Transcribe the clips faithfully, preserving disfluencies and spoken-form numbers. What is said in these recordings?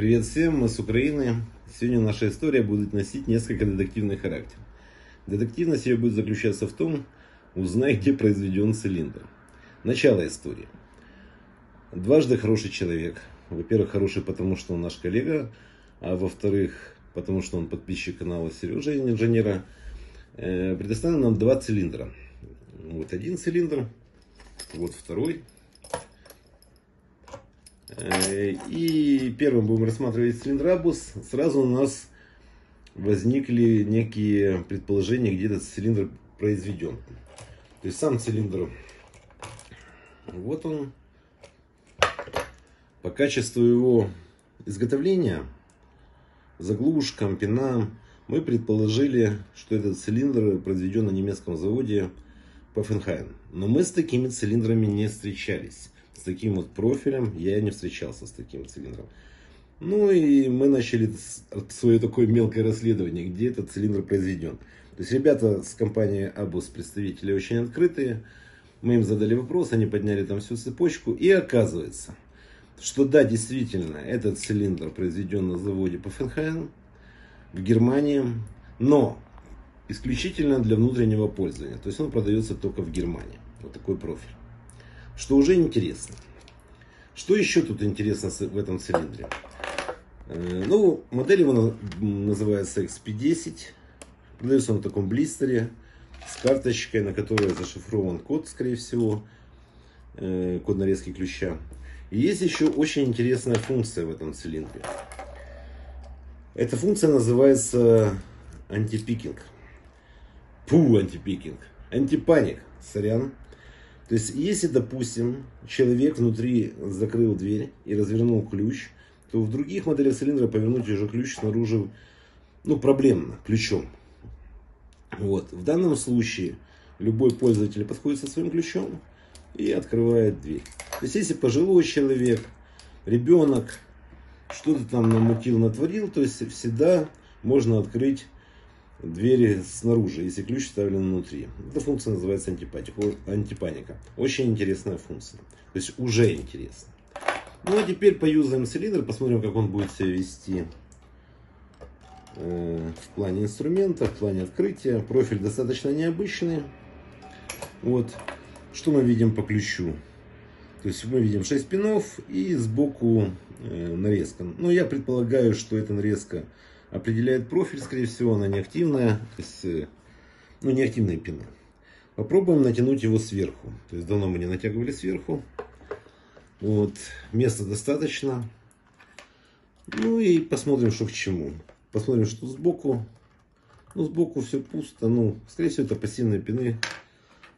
Привет всем, мы с Украины. Сегодня наша история будет носить несколько детективный характер. Детективность ее будет заключаться в том, узнай, где произведен цилиндр. Начало истории. Дважды хороший человек. Во-первых, хороший, потому что он наш коллега, а во-вторых, потому что он подписчик канала Сережа Инженера, предоставил нам два цилиндра. Вот один цилиндр, вот второй. И первым будем рассматривать цилиндр ABUS. Сразу у нас возникли некие предположения, где этот цилиндр произведен. То есть сам цилиндр, вот он. По качеству его изготовления, заглушкам, пинам, мы предположили, что этот цилиндр произведен на немецком заводе Папенхайн. Но мы с такими цилиндрами не встречались. С таким вот профилем я не встречался, с таким цилиндром. Ну и мы начали свое такое мелкое расследование, где этот цилиндр произведен. То есть ребята с компании ABUS, представители очень открытые. Мы им задали вопрос, они подняли там всю цепочку. И оказывается, что да, действительно, этот цилиндр произведен на заводе Папенхайн в Германии. Но исключительно для внутреннего пользования. То есть он продается только в Германии. Вот такой профиль. Что уже интересно. Что еще тут интересно в этом цилиндре? Ну, модель его называется икс пи десять. Продается он в таком блистере с карточкой, на которой зашифрован код, скорее всего. Код нарезки ключа. И есть еще очень интересная функция в этом цилиндре. Эта функция называется антипикинг. Пу, антипикинг. Антипаник. Сорян. То есть, если, допустим, человек внутри закрыл дверь и развернул ключ, то в других моделях цилиндра повернуть уже ключ снаружи, ну, проблемно, ключом. Вот. В данном случае любой пользователь подходит со своим ключом и открывает дверь. То есть, если пожилой человек, ребенок, что-то там намутил, натворил, то есть, всегда можно открыть двери снаружи, если ключ вставлен внутри. Эта функция называется антипаника. Очень интересная функция. То есть уже интересно. Ну а теперь поюзаем цилиндр, посмотрим, как он будет себя вести э, в плане инструмента, в плане открытия. Профиль достаточно необычный. Вот. Что мы видим по ключу? То есть мы видим шесть пинов и сбоку э, нарезка. Но я предполагаю, что эта нарезка определяет профиль, скорее всего, она неактивная, то есть, ну, неактивные пины. Попробуем натянуть его сверху. То есть давно мы не натягивали сверху. Вот, места достаточно. Ну и посмотрим, что к чему. Посмотрим, что сбоку. Ну, сбоку все пусто. Ну, скорее всего, это пассивные пины,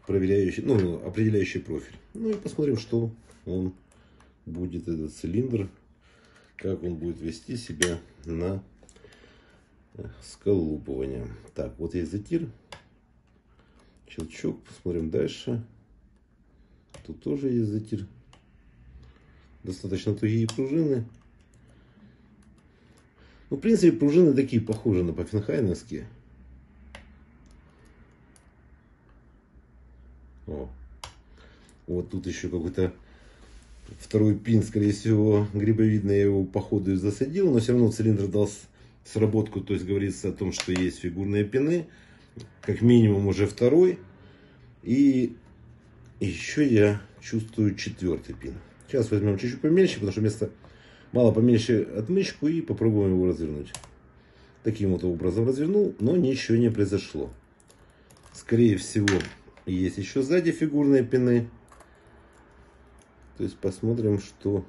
проверяющие, ну, определяющие профиль. Ну и посмотрим, что он будет, этот цилиндр, как он будет вести себя на сколупывание. Так, вот есть затир. Щелчок. Посмотрим дальше. Тут тоже есть затир. Достаточно тугие пружины. Ну, в принципе, пружины такие похожи на папенхайновские. О. Вот тут еще какой-то второй пин, скорее всего, грибовидно. Я его по ходу и засадил, но все равно цилиндр дал сработку, то есть говорится о том, что есть фигурные пины, как минимум уже второй, и еще я чувствую четвертый пин. Сейчас возьмем чуть-чуть помельче, потому что вместо мало помельче отмычку и попробуем его развернуть. Таким вот образом развернул, но ничего не произошло. Скорее всего, есть еще сзади фигурные пины. То есть посмотрим, что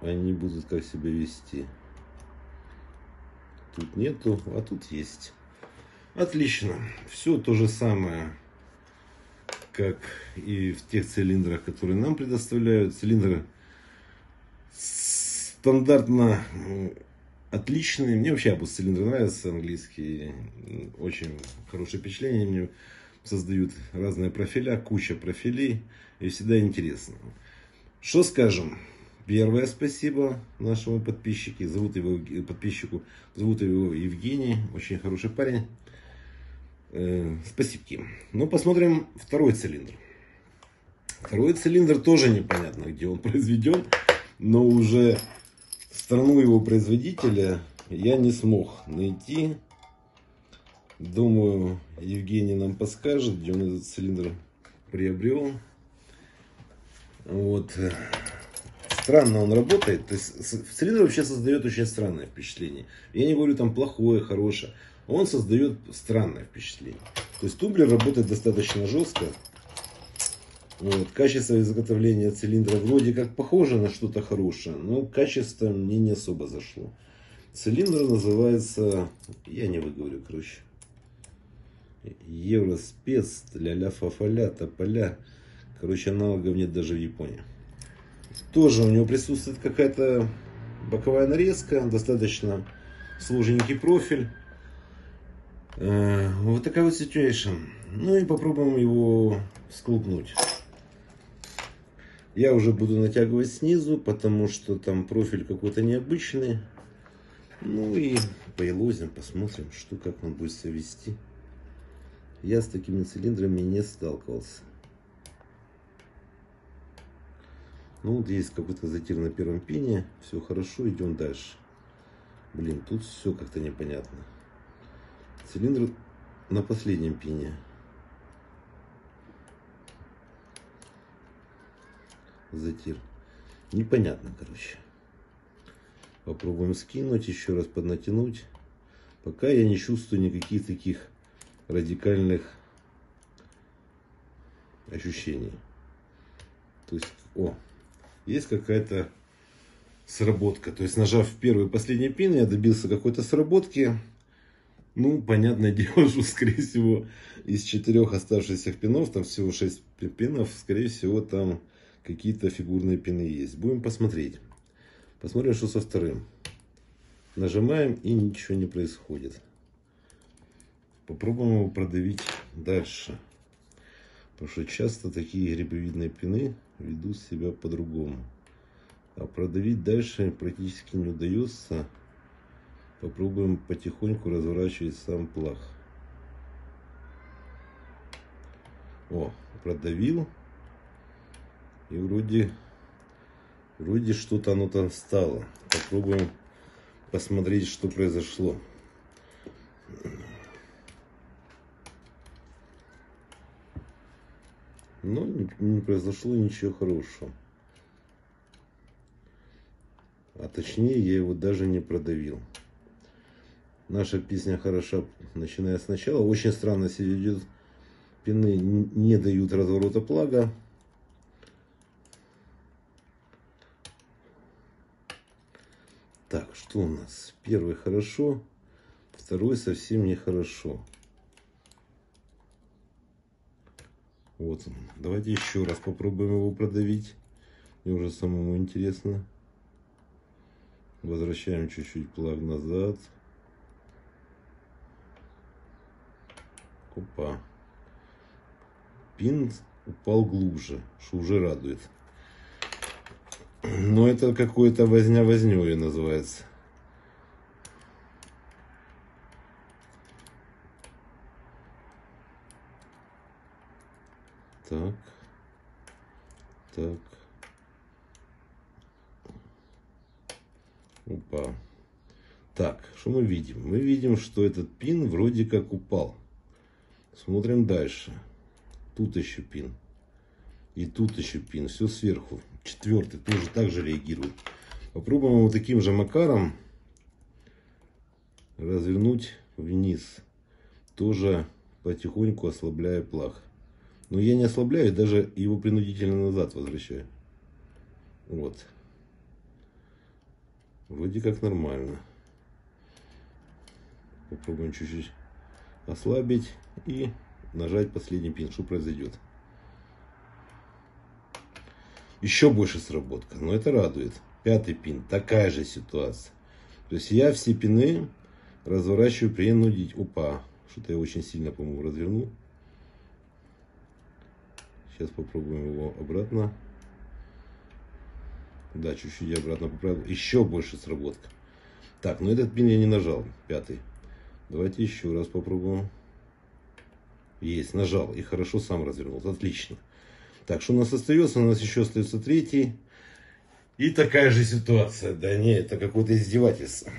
они будут как себя вести. Тут нету, а тут есть. Отлично. Все то же самое, как и в тех цилиндрах, которые нам предоставляют. Цилиндры стандартно отличные. Мне вообще ABUS цилиндры нравятся, английские. Очень хорошее впечатление мне создают разные профиля, куча профилей. И всегда интересно. Что скажем? Первое спасибо нашему подписчику, зовут его, подписчику, зовут его Евгений, очень хороший парень. Э, спасибо. Ну, посмотрим второй цилиндр. Второй цилиндр тоже непонятно, где он произведен, но уже страну его производителя я не смог найти. Думаю, Евгений нам подскажет, где он этот цилиндр приобрел. Вот. Странно он работает. То есть цилиндр вообще создает очень странное впечатление. Я не говорю там плохое, хорошее. Он создает странное впечатление. То есть тумблер работает достаточно жестко. Вот. Качество изготовления цилиндра вроде как похоже на что-то хорошее, но качество мне не особо зашло. Цилиндр называется, я не выговорю, короче, Евроспец, ля-ля, фа-фа-ля, тополя. Короче, аналогов нет даже в Японии. Тоже у него присутствует какая-то боковая нарезка, достаточно сложненький профиль. Вот такая вот ситуация. Ну и попробуем его склупнуть. Я уже буду натягивать снизу, потому что там профиль какой-то необычный. Ну и поелозим, посмотрим, что, как он будет себя вести. Я с такими цилиндрами не сталкивался. Ну вот есть какой-то затир на первом пине. Все хорошо, идем дальше. Блин, тут все как-то непонятно. Цилиндр на последнем пине. Затир. Непонятно, короче. Попробуем скинуть, еще раз поднатянуть. Пока я не чувствую никаких таких радикальных ощущений. То есть, о, есть какая-то сработка. То есть, нажав первый и последний пин, я добился какой-то сработки. Ну, понятное дело, что, скорее всего, из четырех оставшихся пинов, там всего шесть пинов, скорее всего, там какие-то фигурные пины есть. Будем посмотреть. Посмотрим, что со вторым. Нажимаем, и ничего не происходит. Попробуем его продавить дальше. Потому что часто такие грибовидные пины ведут себя по-другому. А продавить дальше практически не удается. Попробуем потихоньку разворачивать сам плах. О, продавил. И вроде... Вроде что-то оно там стало. Попробуем посмотреть, что произошло. Но не произошло ничего хорошего. А точнее, я его даже не продавил. Наша песня хороша, начиная сначала. Очень странно себя ведет. Пины не дают разворота плага. Так, что у нас? Первый хорошо, второй совсем нехорошо. Вот он. Давайте еще раз попробуем его продавить. Мне уже самому интересно. Возвращаем чуть-чуть плавно назад. Опа. Пин упал глубже, что уже радует. Но это какое-то возня-возню ее называется. Так. Так. Опа. Так, что мы видим? Мы видим, что этот пин вроде как упал. Смотрим дальше. Тут еще пин. И тут еще пин. Все сверху. Четвертый тоже так же реагирует. Попробуем вот таким же макаром развернуть вниз. Тоже потихоньку ослабляя плах. Но я не ослабляю, даже его принудительно назад возвращаю. Вот. Вроде как нормально. Попробуем чуть-чуть ослабить и нажать последний пин. Что произойдет? Еще больше сработка, но это радует. Пятый пин, такая же ситуация. То есть я все пины разворачиваю принудить. Опа, что-то я очень сильно, по-моему, развернул. Сейчас попробуем его обратно. Да, чуть-чуть я обратно поправил. Еще больше сработка. Так, но этот пин я не нажал, пятый. Давайте еще раз попробуем. Есть, нажал и хорошо сам развернулся, отлично. Так, что у нас остается? У нас еще остается третий. И такая же ситуация. Да не, это какое-то издевательство.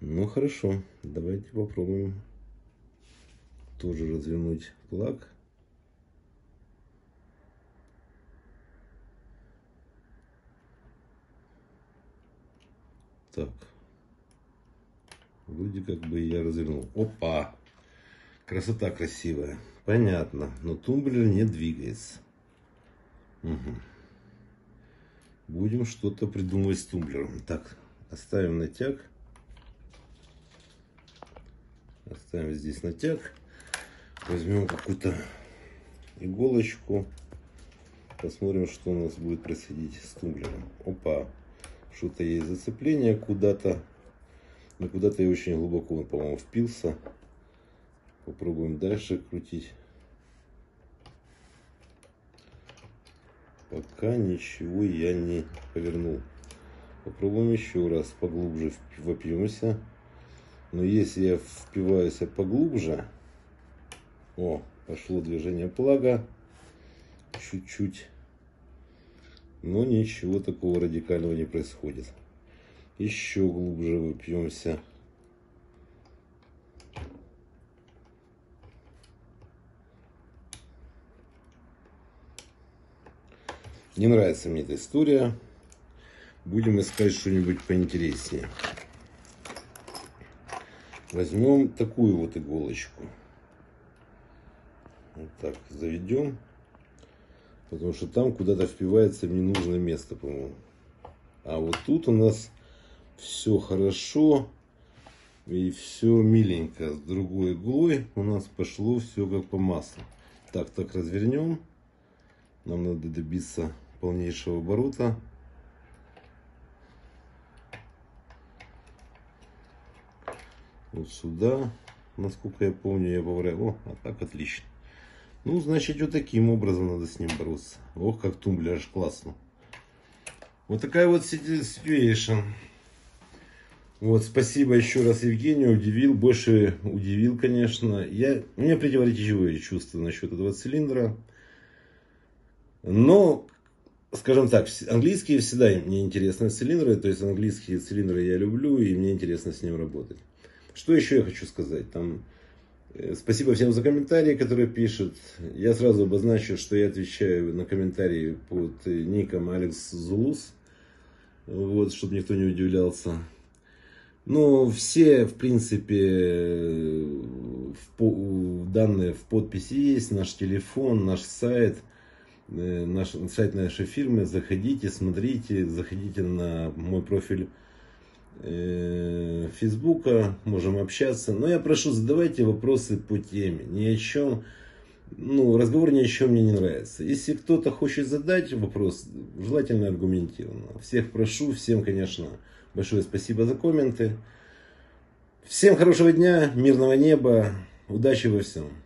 Ну хорошо, давайте попробуем тоже развернуть флаг. Так, вроде как бы я развернул. Опа! Красота красивая. Понятно, но тумблер не двигается. Угу. Будем что-то придумывать с тумблером. Так, оставим натяг. Оставим здесь натяг. Возьмем какую-то иголочку. Посмотрим, что у нас будет происходить с тумблером. Опа! Что-то есть зацепление куда-то. Но куда-то я очень глубоко, по-моему, впился. Попробуем дальше крутить. Пока ничего я не повернул. Попробуем еще раз поглубже вопьемся. Но если я впиваюсь поглубже... О, пошло движение плага. Чуть-чуть. Но ничего такого радикального не происходит. Еще глубже выпьемся. Не нравится мне эта история. Будем искать что-нибудь поинтереснее. Возьмем такую вот иголочку. Вот так заведем. Потому что там куда-то впивается в ненужное место, по-моему. А вот тут у нас все хорошо и все миленько. С другой иглой у нас пошло все как по маслу. Так, так развернем. Нам надо добиться полнейшего оборота. Вот сюда. Насколько я помню, я поворачиваю. О, а так отлично. Ну, значит, вот таким образом надо с ним бороться. Ох, как тумблер, аж классно. Вот такая вот ситуация. Вот, спасибо еще раз Евгению, удивил, больше удивил, конечно. Я, у меня противоречивые чувства насчет этого цилиндра. Но, скажем так, английские всегда мне интересны цилиндры. То есть, английские цилиндры я люблю, и мне интересно с ним работать. Что еще я хочу сказать? Там... Спасибо всем за комментарии, которые пишут. Я сразу обозначу, что я отвечаю на комментарии под ником Алекс Зулус. Вот, чтобы никто не удивлялся. Но все, в принципе, в данные в подписи есть. Наш телефон, наш сайт, наш сайт нашей фирмы. Заходите, смотрите, заходите на мой профиль Фейсбука, можем общаться. Но я прошу, задавайте вопросы по теме. Ни о чем, ну, разговор ни о чем мне не нравится. Если кто-то хочет задать вопрос, желательно аргументированно. Всех прошу, всем, конечно, большое спасибо за комменты. Всем хорошего дня, мирного неба, удачи во всем.